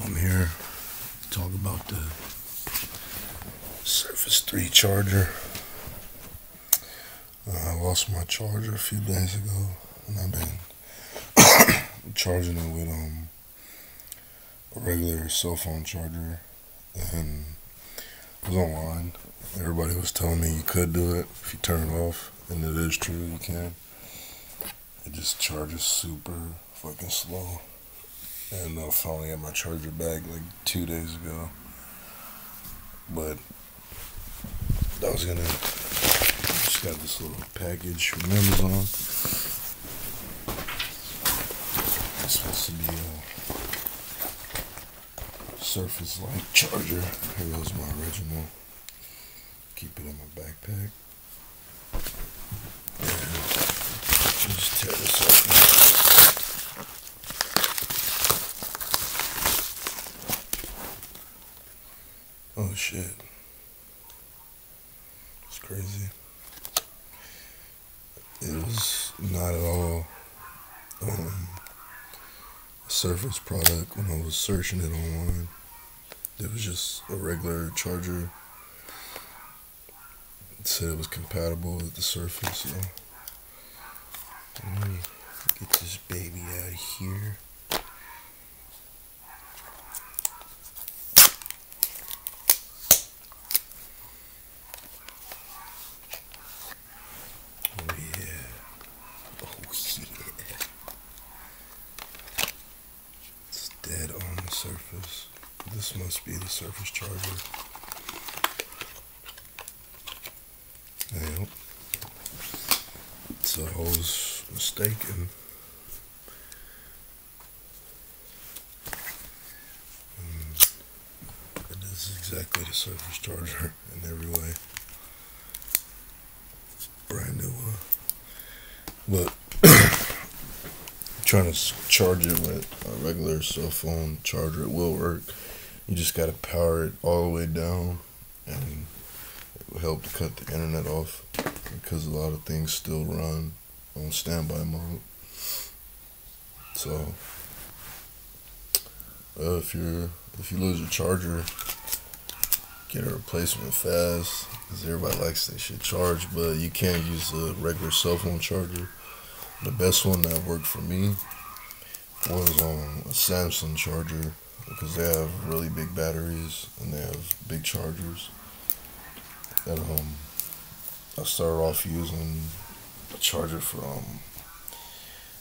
I'm here to talk about the Surface 3 charger. I lost my charger a few days ago, and I've been charging it with a regular cell phone charger, and I was online. Everybody was telling me you could do it if you turn it off, and it is true, you can. It just charges super fucking slow. And I finally got my charger back like 2 days ago. But I was gonna just got this little package from Amazon. It's supposed to be a Surface Lite charger. Here goes my original. Keep it in my backpack. And just tear this up. Oh shit, it's crazy. It was not at all a Surface product when I was searching it online. It was just a regular charger. It said it was compatible with the Surface, so let me get this baby out of here. Dead on the Surface. This must be the Surface charger. Yep. So I was mistaken. It is exactly the Surface charger in every way. Brand new one. But trying to charge it with a regular cell phone charger, it will work. You just gotta power it all the way down, and it will help to cut the internet off because a lot of things still run on standby mode. So if you lose your charger, get a replacement fast, because everybody likes that shit charged, but you can't use the regular cell phone charger. The best one that worked for me was a Samsung charger, because they have really big batteries and they have big chargers. And I started off using a charger for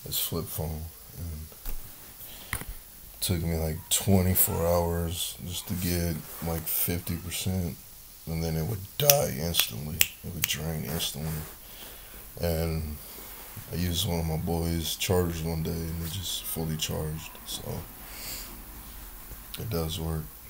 this flip phone, and it took me like 24 hours just to get like 50%, and then it would die instantly. It would drain instantly. And I used one of my boys' chargers one day, and it just fully charged, so it does work.